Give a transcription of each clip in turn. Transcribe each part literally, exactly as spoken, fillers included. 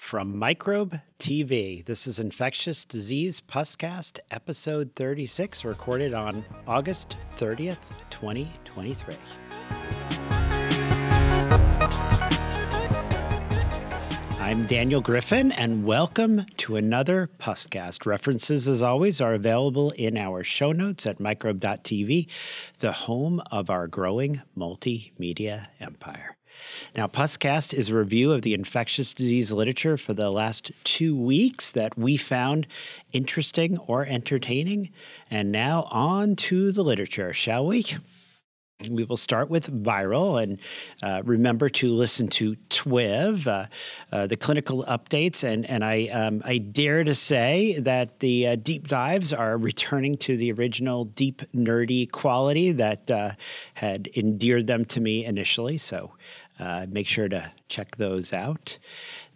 From Microbe T V, this is Infectious Disease Podcast, episode thirty-six, recorded on August thirtieth, twenty twenty-three. I'm Daniel Griffin, and welcome to another podcast. References, as always, are available in our show notes at microbe dot T V, the home of our growing multimedia empire. Now, Puscast is a review of the infectious disease literature for the last two weeks that we found interesting or entertaining. And now on to the literature, shall we? We will start with viral, and uh, remember to listen to T W I V, uh, uh, the clinical updates, and and I um, I dare to say that the uh, deep dives are returning to the original deep nerdy quality that uh, had endeared them to me initially. So uh, make sure to check those out.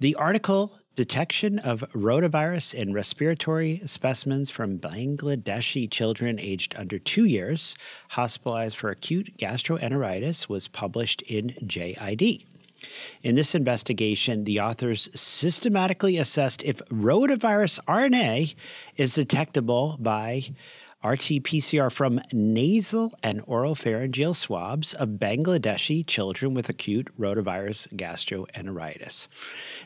The article. Detection of rotavirus in respiratory specimens from Bangladeshi children aged under two years hospitalized for acute gastroenteritis was published in J I D. In this investigation, the authors systematically assessed if rotavirus R N A is detectable by R T P C R from nasal and oropharyngeal swabs of Bangladeshi children with acute rotavirus gastroenteritis.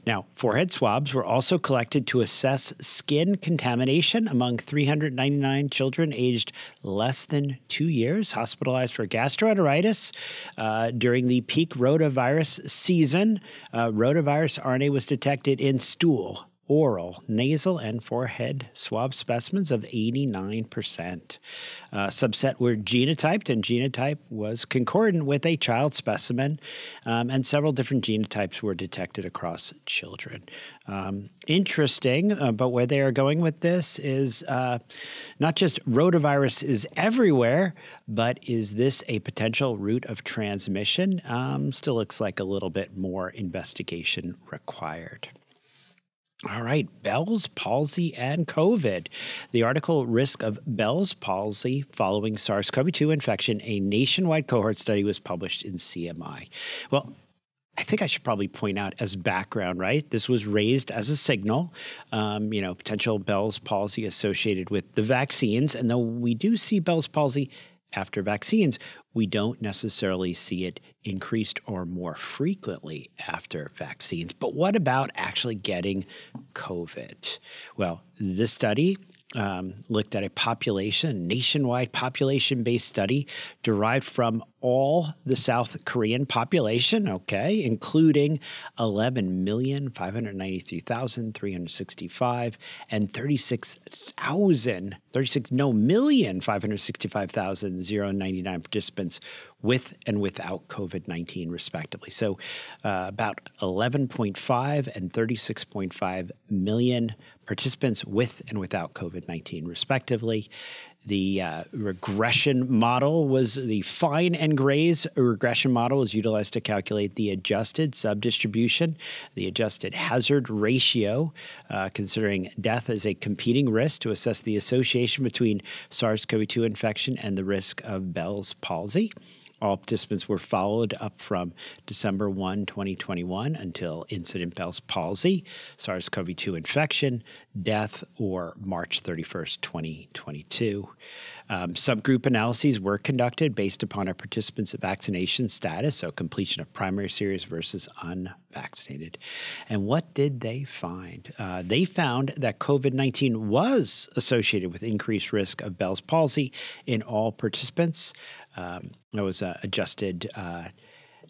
Now, forehead swabs were also collected to assess skin contamination among three hundred ninety-nine children aged less than two years hospitalized for gastroenteritis uh, during the peak rotavirus season. Uh, rotavirus R N A was detected in stool, oral, nasal, and forehead swab specimens of eighty-nine percent. A uh, subset were genotyped, and genotype was concordant with a child specimen, um, and several different genotypes were detected across children. Um, interesting, uh, but where they are going with this is uh, not just rotavirus is everywhere, but is this a potential route of transmission? Um, still looks like a little bit more investigation required. All right, Bell's palsy and COVID. The article Risk of Bell's palsy following SARS CoV two infection, a nationwide cohort study, was published in C M I. Well, I think I should probably point out as background, right? This was raised as a signal, um, you know, potential Bell's palsy associated with the vaccines. And though we do see Bell's palsy after vaccines, we don't necessarily see it increased or more frequently after vaccines. But what about actually getting COVID? Well, this study um, looked at a population, nationwide population-based study derived from all the South Korean population, okay, including eleven million five hundred ninety-three thousand three hundred sixty-five and thirty-six thousand, thirty-six, no, million five hundred sixty-five thousand ninety-nine participants with and without COVID nineteen, respectively. So uh, about eleven point five and thirty-six point five million participants with and without COVID nineteen, respectively. The uh, regression model was the Fine and Gray's regression model was utilized to calculate the adjusted subdistribution, the adjusted hazard ratio, uh, considering death as a competing risk to assess the association between SARS CoV two infection and the risk of Bell's palsy. All participants were followed up from December first, twenty twenty-one until incident Bell's palsy, SARS CoV two infection, death, or March thirty-first, twenty twenty-two. Um, subgroup analyses were conducted based upon a participant's vaccination status, so completion of primary series versus unvaccinated. And what did they find? Uh, they found that COVID nineteen was associated with increased risk of Bell's palsy in all participants. Um, there was an adjusted uh,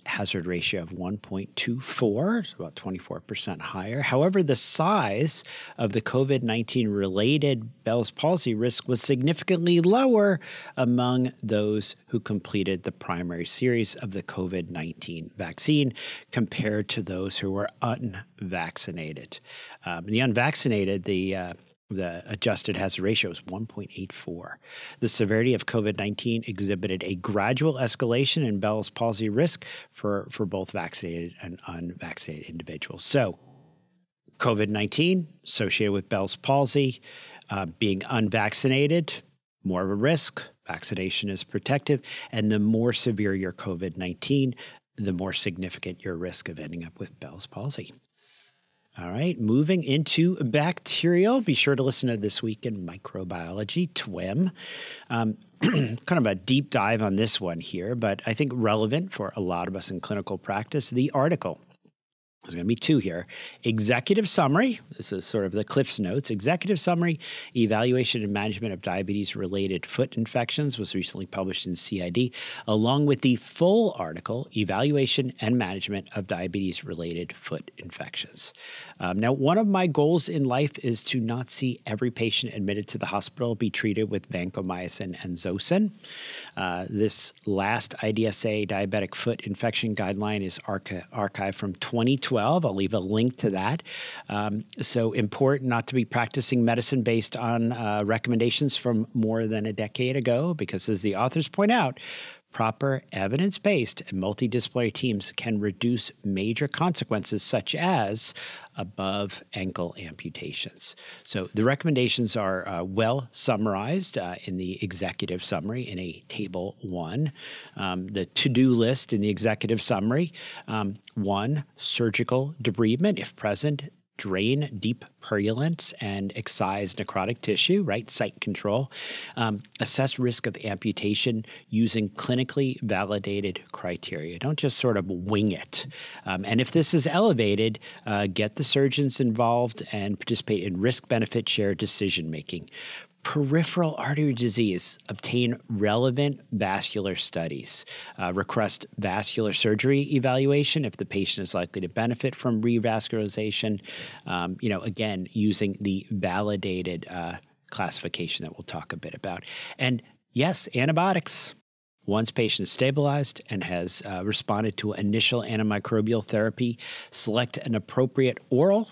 hazard ratio of one point two four, so about twenty-four percent higher. However, the size of the COVID nineteen-related Bell's palsy risk was significantly lower among those who completed the primary series of the COVID nineteen vaccine compared to those who were unvaccinated. Um, the unvaccinated, the uh, The adjusted hazard ratio is one point eight four. The severity of COVID nineteen exhibited a gradual escalation in Bell's palsy risk for, for both vaccinated and unvaccinated individuals. So COVID nineteen associated with Bell's palsy, uh, being unvaccinated, more of a risk. Vaccination is protective. And the more severe your COVID nineteen, the more significant your risk of ending up with Bell's palsy. All right, moving into bacterial, be sure to listen to This Week in Microbiology, T W I M. Um, kind of a deep dive on this one here, but I think relevant for a lot of us in clinical practice, the article. There's going to be two here. Executive summary. This is sort of the Cliff's Notes. Executive summary, evaluation and management of diabetes-related foot infections was recently published in C I D, along with the full article, evaluation and management of diabetes-related foot infections. Um, now, one of my goals in life is to not see every patient admitted to the hospital be treated with vancomycin and Zosyn. Uh, this last I D S A diabetic foot infection guideline is archi archived from twenty twelve. I'll leave a link to that. Um, so important not to be practicing medicine based on uh, recommendations from more than a decade ago, because as the authors point out, proper evidence-based and multidisciplinary teams can reduce major consequences such as above ankle amputations. So the recommendations are uh, well summarized uh, in the executive summary in a table one. Um, the to-do list in the executive summary, um, one, surgical debridement, if present, drain deep purulence and excise necrotic tissue, right? Site control. Um, assess risk of amputation using clinically validated criteria. Don't just sort of wing it. Um, and if this is elevated, uh, get the surgeons involved and participate in risk-benefit share decision-making. Peripheral artery disease, obtain relevant vascular studies. Uh, request vascular surgery evaluation if the patient is likely to benefit from revascularization. Um, you know, again, using the validated uh, classification that we'll talk a bit about. And yes, antibiotics. Once patient is stabilized and has uh, responded to initial antimicrobial therapy, select an appropriate oral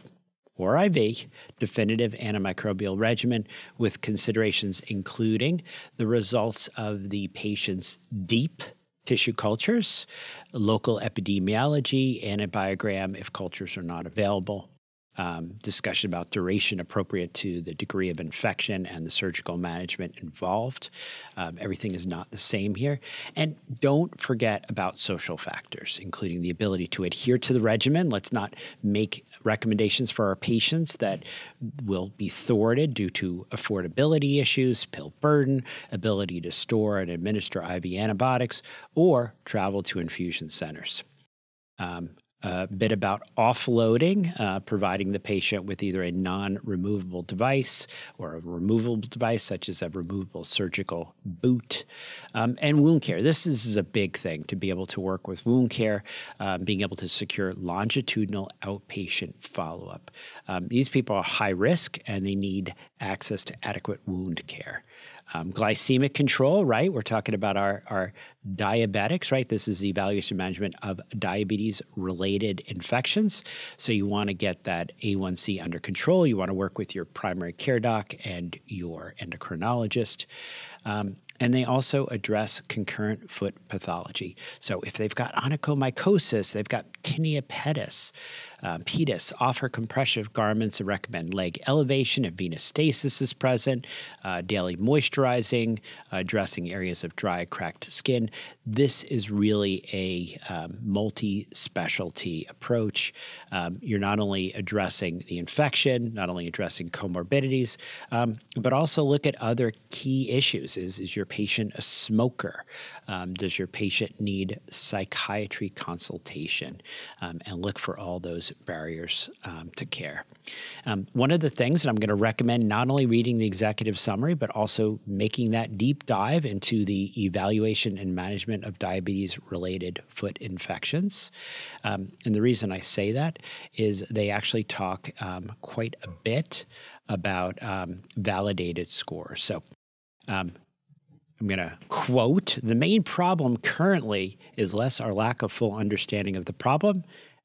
or I V definitive antimicrobial regimen with considerations including the results of the patient's deep tissue cultures, local epidemiology, antibiogram if cultures are not available, um, discussion about duration appropriate to the degree of infection and the surgical management involved. Um, everything is not the same here. And don't forget about social factors, including the ability to adhere to the regimen. Let's not make recommendations for our patients that will be thwarted due to affordability issues, pill burden, ability to store and administer I V antibiotics, or travel to infusion centers. Um, a bit about offloading, uh, providing the patient with either a non-removable device or a removable device, such as a removable surgical boot, um, and wound care. This is, is a big thing, to be able to work with wound care, um, being able to secure longitudinal outpatient follow-up. Um, these people are high risk, and they need access to adequate wound care. Um, glycemic control, right? We're talking about our, our diabetics, right? This is the evaluation management of diabetes-related infections. So you want to get that A one C under control. You want to work with your primary care doc and your endocrinologist. Um, and they also address concurrent foot pathology. So if they've got onychomycosis, they've got tinea pedis, um, pedis, offer compressive garments and recommend leg elevation if venous stasis is present, uh, daily moisturizing, uh, addressing areas of dry, cracked skin. This is really a um, multi-specialty approach. Um, you're not only addressing the infection, not only addressing comorbidities, um, but also look at other key issues. Is, is your patient a smoker? Um, does your patient need psychiatry consultation? Um, and look for all those barriers um, to care. Um, one of the things that I'm going to recommend, not only reading the executive summary, but also making that deep dive into the evaluation and management of diabetes-related foot infections. Um, and the reason I say that is they actually talk um, quite a bit about um, validated scores. So um, I'm going to quote, "The main problem currently is less our lack of full understanding of the problem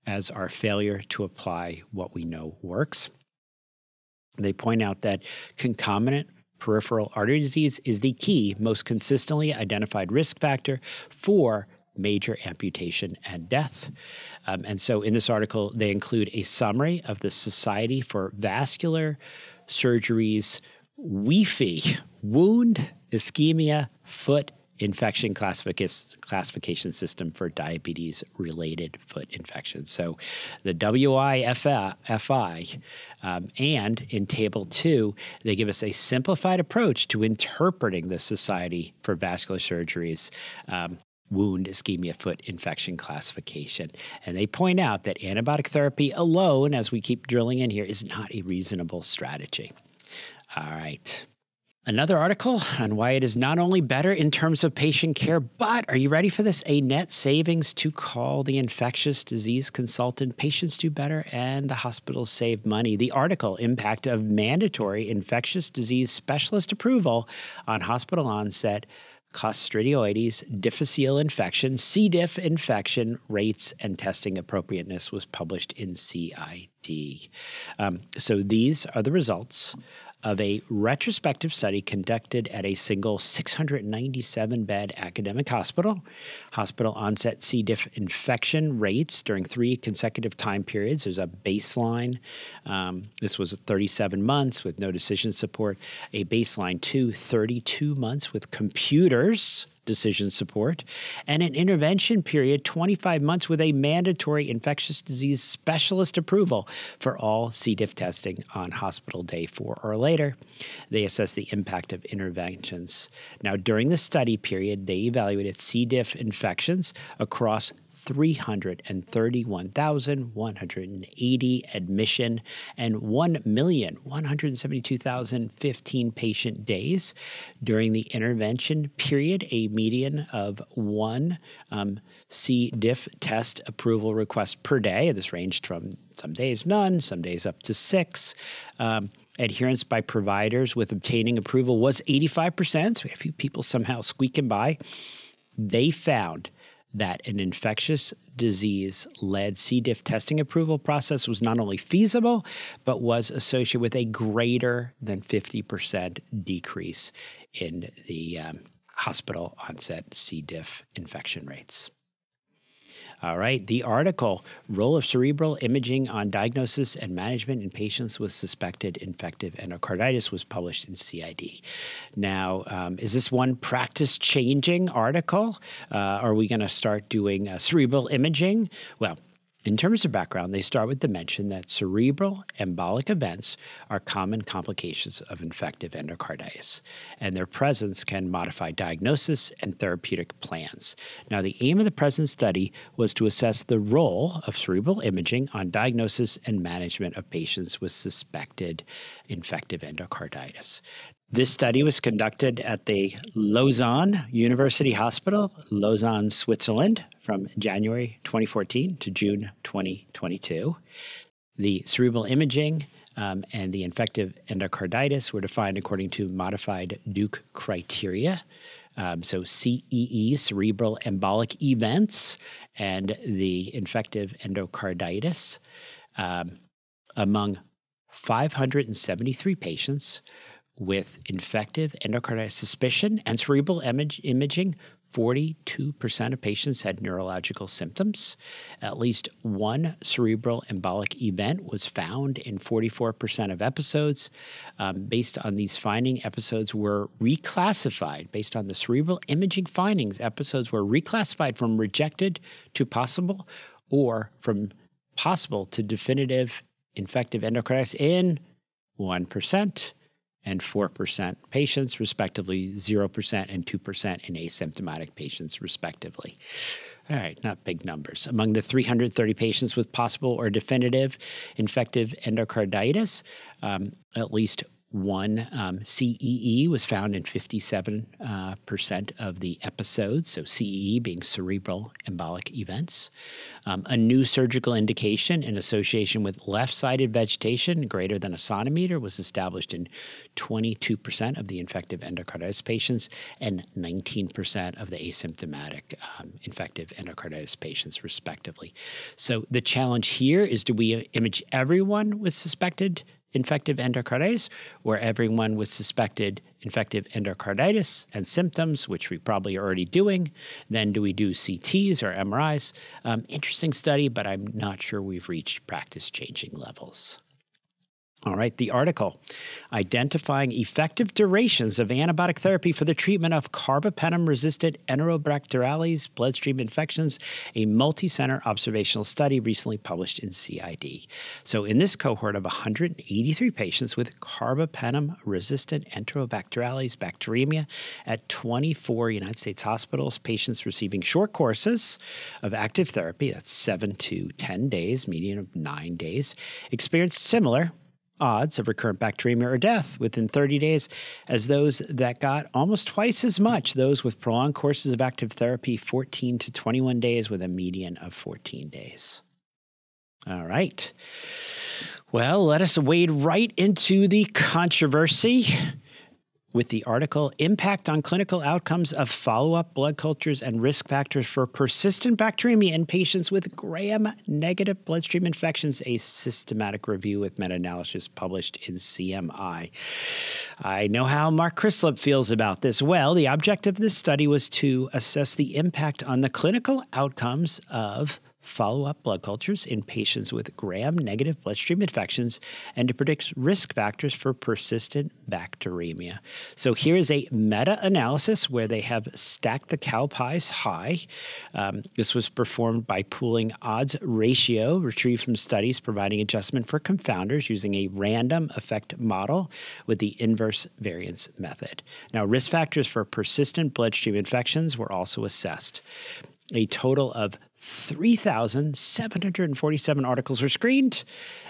as our failure to apply what we know works." They point out that concomitant peripheral artery disease is the key, most consistently identified risk factor for major amputation and death. Um, and so in this article, they include a summary of the Society for Vascular Surgery's WIFI, Wound Ischemia Foot infection classification system for diabetes-related foot infections. So the W I F I um, and in Table two, they give us a simplified approach to interpreting the Society for Vascular Surgery's um, wound ischemia foot infection classification. And they point out that antibiotic therapy alone, as we keep drilling in here, is not a reasonable strategy. All right. Another article on why it is not only better in terms of patient care, but are you ready for this? A net savings to call the infectious disease consultant. Patients do better and the hospitals save money. The article, Impact of Mandatory Infectious Disease Specialist Approval on Hospital Onset Clostridioides difficile infection, C. diff infection rates and testing appropriateness, was published in C I D. Um, so these are the results of a retrospective study conducted at a single six hundred ninety-seven bed academic hospital. Hospital onset C. diff infection rates during three consecutive time periods. There's a baseline. Um, this was thirty-seven months with no decision support. A baseline two, thirty-two months with computers decision support, and an intervention period, twenty-five months, with a mandatory infectious disease specialist approval for all C. diff testing on hospital day four or later. They assess the impact of interventions. Now, during the study period, they evaluated C. diff infections across three hundred thirty-one thousand one hundred eighty admission and one million one hundred seventy-two thousand fifteen patient days. During the intervention period, a median of one um, C. diff test approval request per day. This ranged from some days none, some days up to six. Um, Adherence by providers with obtaining approval was eighty-five percent. So we had a few people somehow squeaking by. They found that an infectious disease-led C. diff testing approval process was not only feasible, but was associated with a greater than fifty percent decrease in the um, hospital onset C. diff infection rates. All right, the article, Role of Cerebral Imaging on Diagnosis and Management in Patients with Suspected Infective Endocarditis, was published in C I D. Now, um, is this one practice-changing article? Uh, are we going to start doing uh, cerebral imaging? Well, in terms of background, they start with the mention that cerebral embolic events are common complications of infective endocarditis, and their presence can modify diagnosis and therapeutic plans. Now, the aim of the present study was to assess the role of cerebral imaging on diagnosis and management of patients with suspected infective endocarditis. This study was conducted at the Lausanne University Hospital, Lausanne, Switzerland, from January twenty fourteen to June twenty twenty-two. The cerebral imaging um, and the infective endocarditis were defined according to modified Duke criteria. Um, so C E E, cerebral embolic events, and the infective endocarditis um, among five hundred seventy-three patients with infective endocarditis suspicion and cerebral image imaging. Forty-two percent of patients had neurological symptoms. At least one cerebral embolic event was found in forty-four percent of episodes. Um, based on these findings, episodes were reclassified. Based on the cerebral imaging findings, episodes were reclassified from rejected to possible, or from possible to definitive infective endocarditis in one percent. And four percent patients, respectively, zero percent and two percent in asymptomatic patients, respectively. All right, not big numbers. Among the three hundred thirty patients with possible or definitive infective endocarditis, um, at least one um, C E E was found in fifty-seven percent uh, percent of the episodes, so C E E being cerebral embolic events. Um, a new surgical indication in association with left-sided vegetation greater than a centimeter was established in twenty-two percent of the infective endocarditis patients and nineteen percent of the asymptomatic um, infective endocarditis patients, respectively. So the challenge here is, do we image everyone with suspected infective endocarditis, or everyone with suspected infective endocarditis and symptoms, which we probably are already doing? Then do we do C Ts or M R Is? Um, interesting study, but I'm not sure we've reached practice-changing levels. All right, the article, Identifying Effective Durations of Antibiotic Therapy for the Treatment of Carbapenem-Resistant Enterobacteriales Bloodstream Infections, a multi-center observational study recently published in C I D. So in this cohort of one hundred eighty-three patients with carbapenem-resistant enterobacteriales bacteremia at twenty-four United States hospitals, patients receiving short courses of active therapy, that's seven to ten days, median of nine days, experienced similar odds of recurrent bacteremia or death within thirty days as those that got almost twice as much, those with prolonged courses of active therapy, fourteen to twenty-one days with a median of fourteen days. All right. Well, let us wade right into the controversy with the article, Impact on Clinical Outcomes of Follow-Up Blood Cultures and Risk Factors for Persistent Bacteremia in Patients with Gram-Negative Bloodstream Infections, a systematic review with meta-analysis published in C M I. I know how Mark Chrislip feels about this. Well, the objective of this study was to assess the impact on the clinical outcomes of follow-up blood cultures in patients with gram-negative bloodstream infections and to predict risk factors for persistent bacteremia. So here is a meta-analysis where they have stacked the cow pies high. Um, this was performed by pooling odds ratio retrieved from studies providing adjustment for confounders using a random effect model with the inverse variance method. Now, risk factors for persistent bloodstream infections were also assessed. A total of three thousand seven hundred forty-seven articles were screened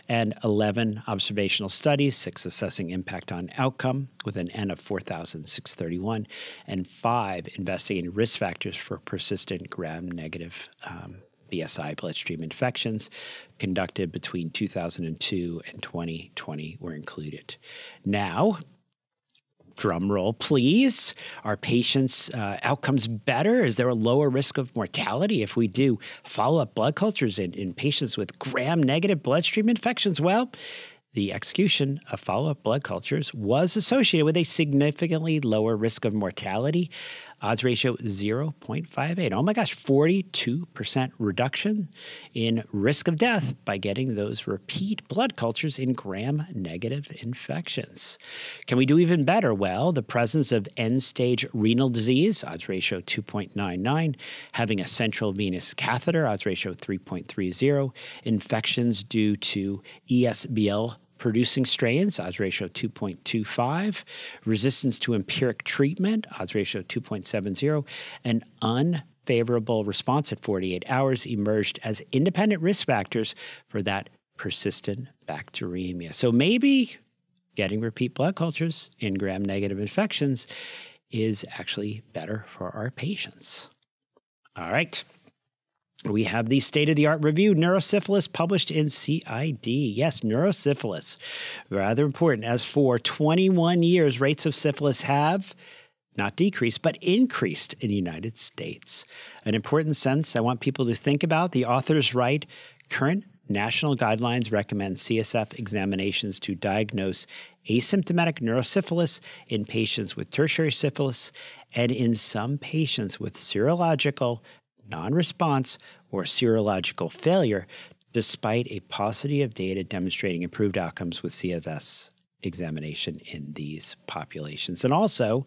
and eleven observational studies, six assessing impact on outcome with an N of four thousand six hundred thirty-one, and five investigating risk factors for persistent gram-negative um, B S I bloodstream infections conducted between two thousand two and twenty twenty were included. Now, drum roll, please. Are patients' uh, outcomes better? Is there a lower risk of mortality if we do follow-up blood cultures in, in patients with gram-negative bloodstream infections? Well, the execution of follow-up blood cultures was associated with a significantly lower risk of mortality. Odds ratio zero point five eight. Oh my gosh, forty-two percent reduction in risk of death by getting those repeat blood cultures in gram-negative infections. Can we do even better? Well, the presence of end-stage renal disease, odds ratio two point nine nine, having a central venous catheter, odds ratio three point three zero, infections due to E S B L producing strains, odds ratio two point two five, resistance to empiric treatment, odds ratio two point seven zero, and unfavorable response at forty-eight hours emerged as independent risk factors for that persistent bacteremia. So maybe getting repeat blood cultures in gram-negative infections is actually better for our patients. All right. We have the state-of-the-art review, Neurosyphilis, published in C I D. Yes, neurosyphilis, rather important. As for twenty-one years, rates of syphilis have not decreased, but increased in the United States. An important sense I want people to think about. The authors write, current national guidelines recommend C S F examinations to diagnose asymptomatic neurosyphilis in patients with tertiary syphilis and in some patients with serological non-response or serological failure, despite a paucity of data demonstrating improved outcomes with C S F examination in these populations. And also,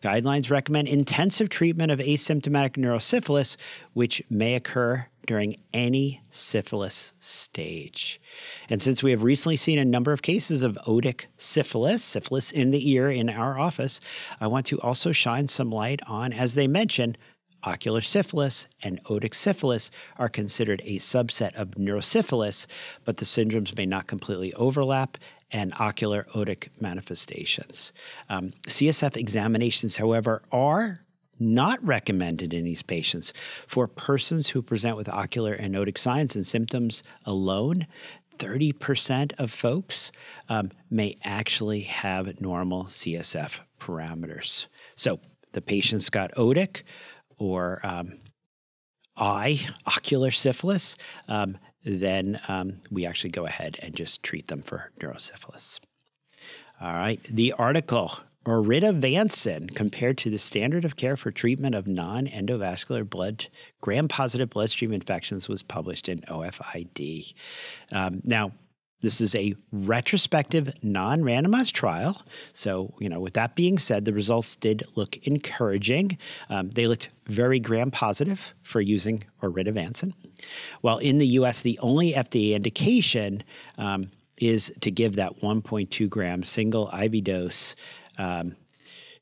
guidelines recommend intensive treatment of asymptomatic neurosyphilis, which may occur during any syphilis stage. And since we have recently seen a number of cases of otic syphilis, syphilis in the ear in our office, I want to also shine some light on, as they mentioned, ocular syphilis and otic syphilis are considered a subset of neurosyphilis, but the syndromes may not completely overlap, and ocular otic manifestations. Um, C S F examinations, however, are not recommended in these patients. For persons who present with ocular and otic signs and symptoms alone, thirty percent of folks um, may actually have normal C S F parameters. So the patient's got otic or um, eye, ocular syphilis, um, then um, we actually go ahead and just treat them for neurosyphilis. All right, the article, Oritavancin compared to the standard of care for treatment of non-endovascular blood, gram-positive bloodstream infections was published in O F I D. Um, now, This is a retrospective, non-randomized trial. So, you know, with that being said, the results did look encouraging. Um, they looked very gram-positive for using oritavancin. While in the U S, the only F D A indication um, is to give that one point two gram single I V dose. Um,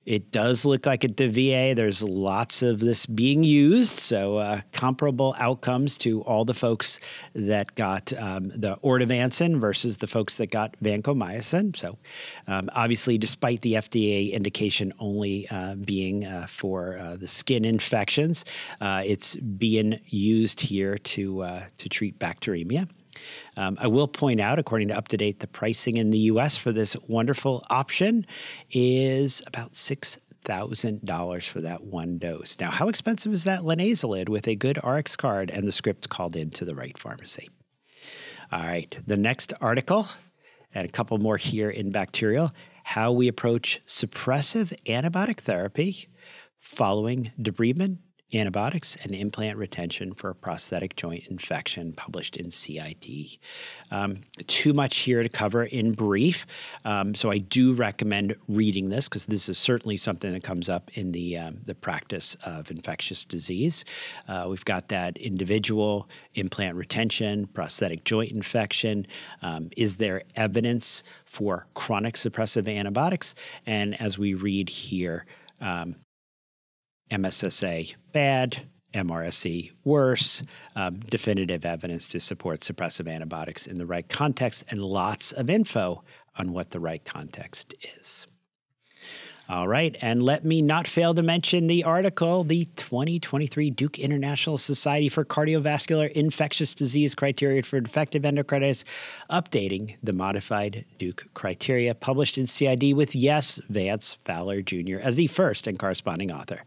it does look like at the V A, there's lots of this being used, so uh, comparable outcomes to all the folks that got um, the oritavancin versus the folks that got vancomycin. So um, obviously, despite the F D A indication only uh, being uh, for uh, the skin infections, uh, it's being used here to, uh, to treat bacteremia. Um, I will point out, according to UpToDate, the pricing in the U S for this wonderful option is about six thousand dollars for that one dose. Now, how expensive is that linezolid with a good R X card and the script called in to the right pharmacy? All right, the next article, and a couple more here in bacterial, how we approach suppressive antibiotic therapy following debridement, antibiotics and implant retention for prosthetic joint infection, published in C I D. Um, too much here to cover in brief, um, so I do recommend reading this because this is certainly something that comes up in the, um, the practice of infectious disease. Uh, we've got that individual implant retention, prosthetic joint infection. Um, is there evidence for chronic suppressive antibiotics? And as we read here, um, M S S A bad, M R S E worse, um, definitive evidence to support suppressive antibiotics in the right context, and lots of info on what the right context is. All right, and let me not fail to mention the article, the twenty twenty-three Duke International Society for Cardiovascular Infectious Disease Criteria for Infective Endocarditis, updating the modified Duke criteria, published in C I D with, yes, Vance Fowler Junior as the first and corresponding author.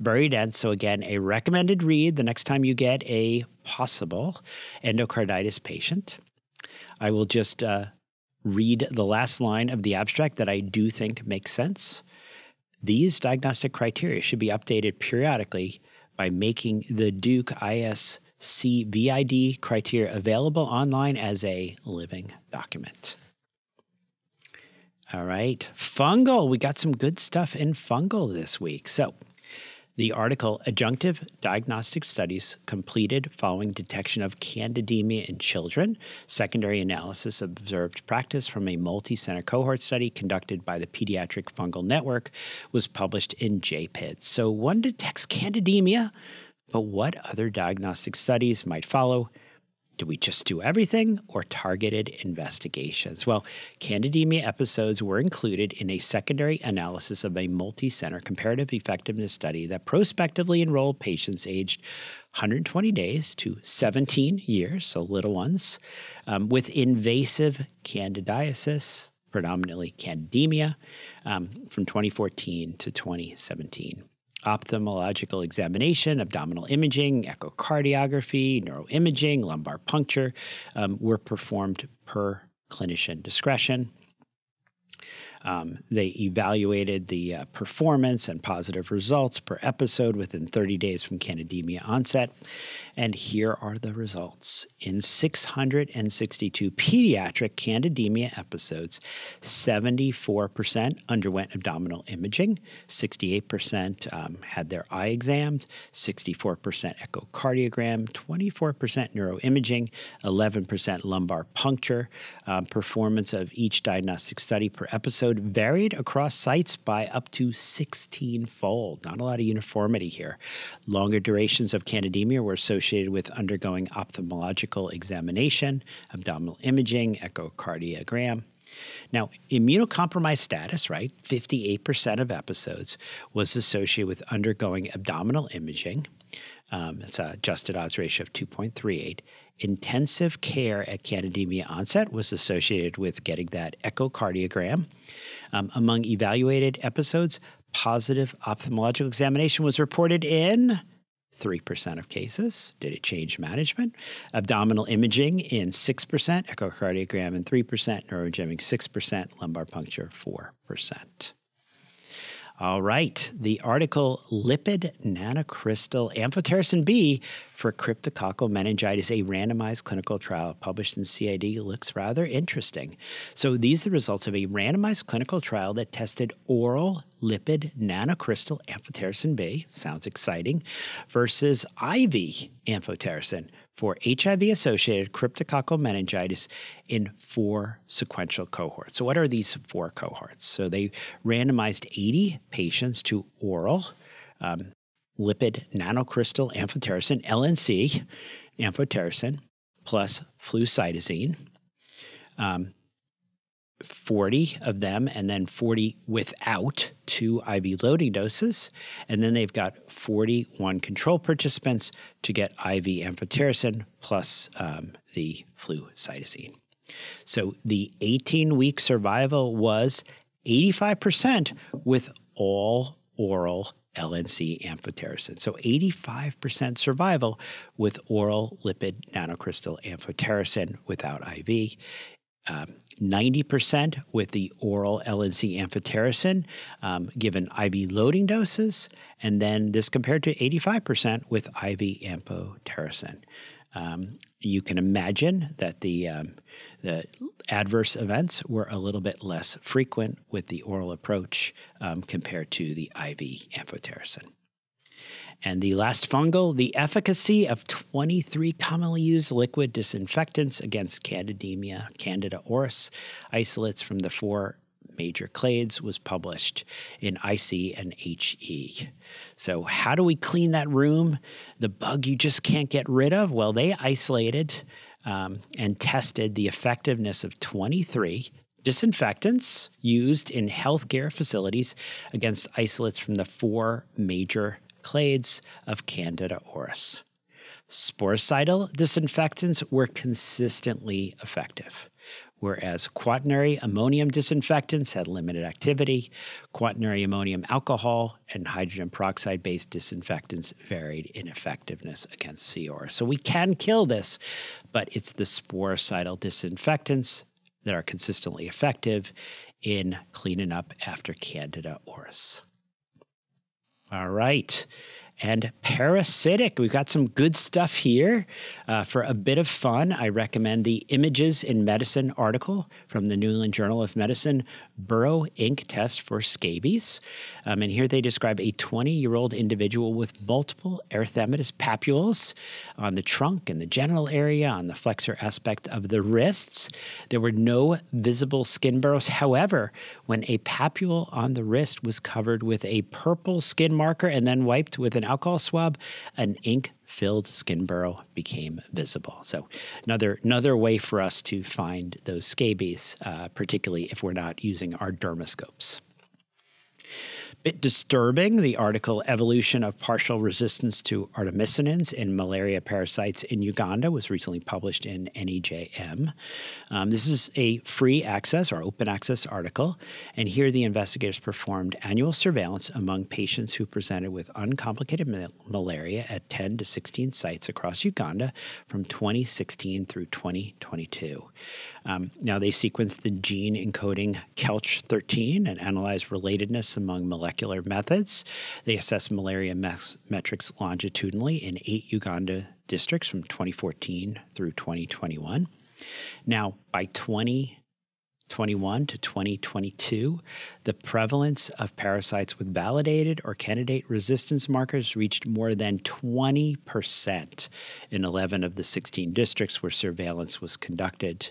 Very dense, so again, a recommended read the next time you get a possible endocarditis patient. I will just uh, read the last line of the abstract that I do think makes sense. These diagnostic criteria should be updated periodically by making the Duke I S C V I D criteria available online as a living document. All right, fungal. We got some good stuff in fungal this week. So the article, Adjunctive Diagnostic Studies Completed Following Detection of Candidemia in Children, Secondary Analysis of Observed Practice from a Multi-Center Cohort Study Conducted by the Pediatric Fungal Network, was published in J P I D S. So one detects candidemia, but what other diagnostic studies might follow? Do we just do everything or targeted investigations? Well, candidemia episodes were included in a secondary analysis of a multi-center comparative effectiveness study that prospectively enrolled patients aged one hundred twenty days to seventeen years, so little ones, um, with invasive candidiasis, predominantly candidemia, um, from twenty fourteen to twenty seventeen. Ophthalmological examination, abdominal imaging, echocardiography, neuroimaging, lumbar puncture um, were performed per clinician discretion. Um, they evaluated the uh, performance and positive results per episode within thirty days from candidemia onset. And here are the results. In six hundred sixty-two pediatric candidemia episodes, seventy-four percent underwent abdominal imaging, sixty-eight percent um, had their eye examined, sixty-four percent echocardiogram, twenty-four percent neuroimaging, eleven percent lumbar puncture. Um, performance of each diagnostic study per episode varied across sites by up to sixteen fold. Not a lot of uniformity here. Longer durations of candidemia were associated with undergoing ophthalmological examination, abdominal imaging, echocardiogram. Now, immunocompromised status, right, fifty-eight percent of episodes was associated with undergoing abdominal imaging. Um, it's an adjusted odds ratio of two point three eight. Intensive care at candidemia onset was associated with getting that echocardiogram. Um, among evaluated episodes, positive ophthalmological examination was reported in three percent of cases. Did it change management? Abdominal imaging in six percent, echocardiogram in three percent, neuroimaging six percent, lumbar puncture four percent. All right. The article, Lipid Nanocrystal Amphotericin B for Cryptococcal Meningitis, a randomized clinical trial published in C I D, looks rather interesting. So these are the results of a randomized clinical trial that tested oral lipid nanocrystal amphotericin B, sounds exciting, versus I V amphotericin for H I V-associated cryptococcal meningitis in four sequential cohorts. So what are these four cohorts? So they randomized eighty patients to oral um, lipid nanocrystal amphotericin, L N C amphotericin, plus flucytosine, um, forty of them, and then forty without two I V loading doses. And then they've got forty-one control participants to get I V amphotericin plus um, the flucytosine. So the eighteen-week survival was eighty-five percent with all oral L N C amphotericin. So eighty-five percent survival with oral lipid nanocrystal amphotericin without I V. Um, ninety percent with the oral L N C amphotericin um, given I V loading doses, and then this compared to eighty-five percent with I V amphotericin. Um, you can imagine that the, um, the adverse events were a little bit less frequent with the oral approach um, compared to the I V amphotericin. And the last fungal, the efficacy of twenty-three commonly used liquid disinfectants against candidemia, Candida auris, isolates from the four major clades, was published in I C and H E. So how do we clean that room? The bug you just can't get rid of? Well, they isolated um, and tested the effectiveness of twenty-three disinfectants used in healthcare facilities against isolates from the four major clades of Candida auris. Sporicidal disinfectants were consistently effective, whereas quaternary ammonium disinfectants had limited activity. Quaternary ammonium alcohol and hydrogen peroxide-based disinfectants varied in effectiveness against C. auris. So we can kill this, but it's the sporicidal disinfectants that are consistently effective in cleaning up after Candida auris. All right. And parasitic. We've got some good stuff here. Uh, for a bit of fun, I recommend the Images in Medicine article from the New England Journal of Medicine, Burrow Ink Test for Scabies. Um, and here they describe a twenty-year-old individual with multiple erythematous papules on the trunk and the genital area, on the flexor aspect of the wrists. There were no visible skin burrows. However, when a papule on the wrist was covered with a purple skin marker and then wiped with an alcohol swab, an ink-filled skin burrow became visible. So another, another way for us to find those scabies, uh, particularly if we're not using our dermoscopes. Bit disturbing, the article Evolution of Partial Resistance to Artemisinins in Malaria Parasites in Uganda was recently published in N E J M. Um, this is a free access or open access article, and here the investigators performed annual surveillance among patients who presented with uncomplicated ma malaria at ten to sixteen sites across Uganda from twenty sixteen through twenty twenty-two. Um, now, they sequenced the gene encoding kelch thirteen and analyzed relatedness among molecular methods. They assessed malaria metrics longitudinally in eight Uganda districts from twenty fourteen through twenty twenty-one. Now, by twenty twenty-one to twenty twenty-two, the prevalence of parasites with validated or candidate resistance markers reached more than twenty percent in eleven of the sixteen districts where surveillance was conducted.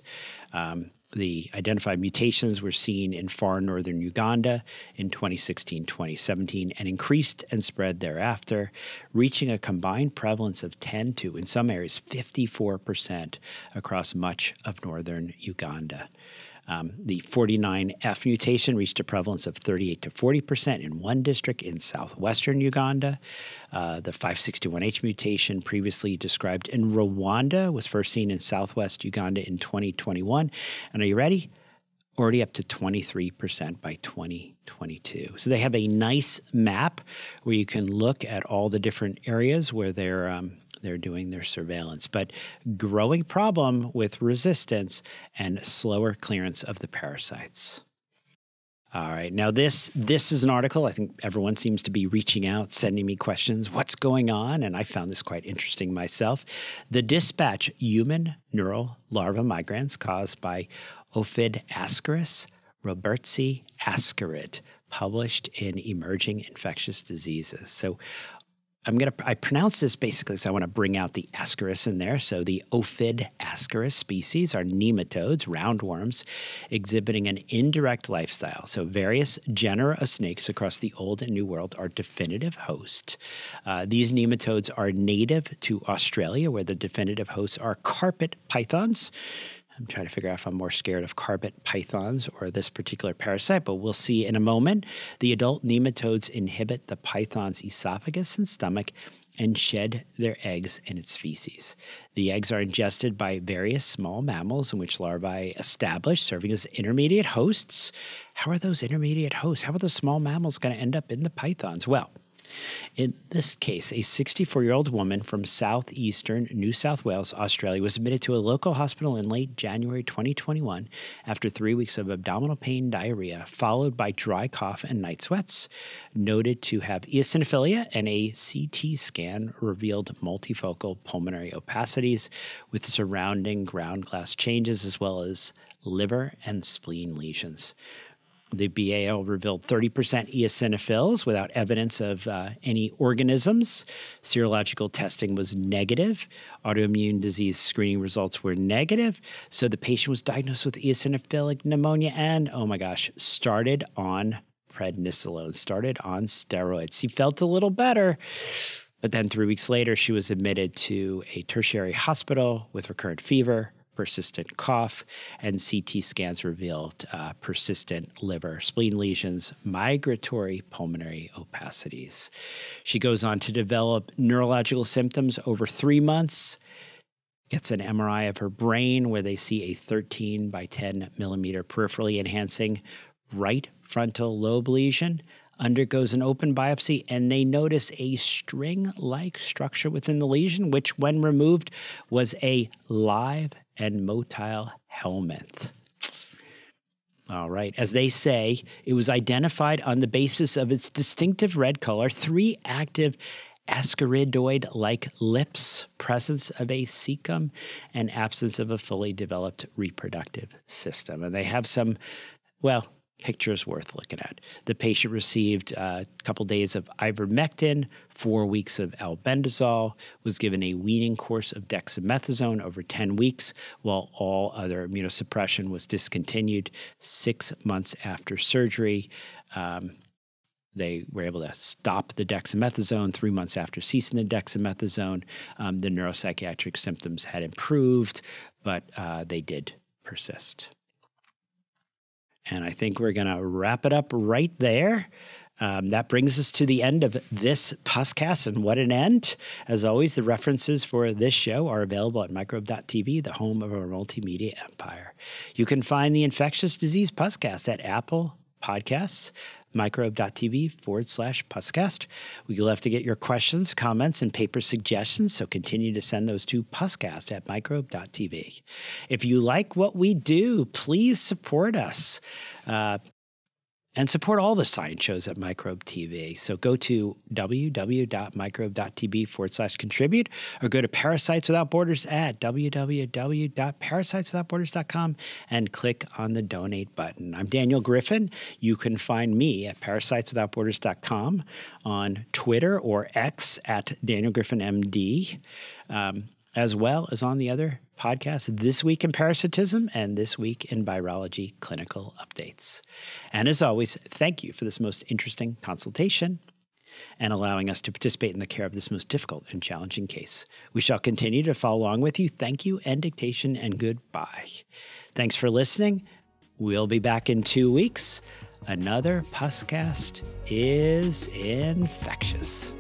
Um, the identified mutations were seen in far northern Uganda in twenty sixteen, twenty seventeen, and increased and spread thereafter, reaching a combined prevalence of ten to, in some areas, fifty-four percent across much of northern Uganda. Um, the forty-nine F mutation reached a prevalence of thirty-eight to forty percent in one district in southwestern Uganda. Uh, the five sixty-one H mutation previously described in Rwanda was first seen in southwest Uganda in twenty twenty-one. And are you ready? Already up to twenty-three percent by twenty twenty-two. So they have a nice map where you can look at all the different areas where they're um, they're doing their surveillance, but growing problem with resistance and slower clearance of the parasites. All right. Now, this this is an article. I think everyone seems to be reaching out, sending me questions. What's going on? And I found this quite interesting myself. The Dispatch, human neural larva migraines caused by OFID ascaris, robertsi ascarid, published in Emerging Infectious Diseases. So I'm going to, I pronounce this basically so I want to bring out the ascaris in there. So the OFID ascaris species are nematodes, roundworms, exhibiting an indirect lifestyle. So various genera of snakes across the Old and New World are definitive hosts. Uh, these nematodes are native to Australia, where the definitive hosts are carpet pythons. I'm trying to figure out if I'm more scared of carpet pythons or this particular parasite, but we'll see in a moment. The adult nematodes inhibit the python's esophagus and stomach and shed their eggs in its feces. The eggs are ingested by various small mammals in which larvae establish, serving as intermediate hosts. How are those intermediate hosts? How are those small mammals going to end up in the pythons? Well, in this case, a sixty-four-year-old woman from southeastern New South Wales, Australia, was admitted to a local hospital in late January twenty twenty-one after three weeks of abdominal pain, diarrhea, followed by dry cough and night sweats, noted to have eosinophilia, and a C T scan revealed multifocal pulmonary opacities with surrounding ground glass changes as well as liver and spleen lesions. The B A L revealed thirty percent eosinophils without evidence of uh, any organisms. Serological testing was negative. Autoimmune disease screening results were negative. So the patient was diagnosed with eosinophilic pneumonia and, oh my gosh, started on prednisolone, started on steroids. She felt a little better. But then three weeks later, she was admitted to a tertiary hospital with recurrent fever, persistent cough, and C T scans revealed uh, persistent liver, spleen lesions, migratory pulmonary opacities. She goes on to develop neurological symptoms over three months, gets an M R I of her brain where they see a thirteen by ten millimeter peripherally enhancing right frontal lobe lesion, undergoes an open biopsy, and they notice a string-like structure within the lesion, which when removed was a live and motile helminth. All right. As they say, it was identified on the basis of its distinctive red color, three active ascaridoid-like lips, presence of a cecum, and absence of a fully developed reproductive system. And they have some, well, pictures worth looking at. The patient received a couple days of ivermectin, four weeks of albendazole, was given a weaning course of dexamethasone over ten weeks, while all other immunosuppression was discontinued six months after surgery. Um, They were able to stop the dexamethasone three months after ceasing the dexamethasone. Um, the neuropsychiatric symptoms had improved, but uh, they did persist. And I think we're going to wrap it up right there. Um, that brings us to the end of this podcast, and what an end. As always, the references for this show are available at microbe dot t v, the home of our multimedia empire. You can find the Infectious Disease Podcast at Apple Podcasts, microbe dot t v forward slash podcast. We love to get your questions, comments, and paper suggestions, so continue to send those to podcast at microbe dot t v. If you like what we do, please support us uh, and support all the science shows at Microbe T V. So go to w w w dot microbe dot t v forward slash contribute, or go to Parasites Without Borders at w w w dot parasites without borders dot com and click on the donate button. I'm Daniel Griffin. You can find me at parasites without borders dot com, on Twitter or X at Daniel Griffin M D, um, as well as on the other podcast, This Week in Parasitism and This Week in Virology Clinical Updates. And as always, thank you for this most interesting consultation and allowing us to participate in the care of this most difficult and challenging case. We shall continue to follow along with you. Thank you and dictation, and goodbye. Thanks for listening. We'll be back in two weeks. Another podcast is infectious.